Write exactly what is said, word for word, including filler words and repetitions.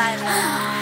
Bye.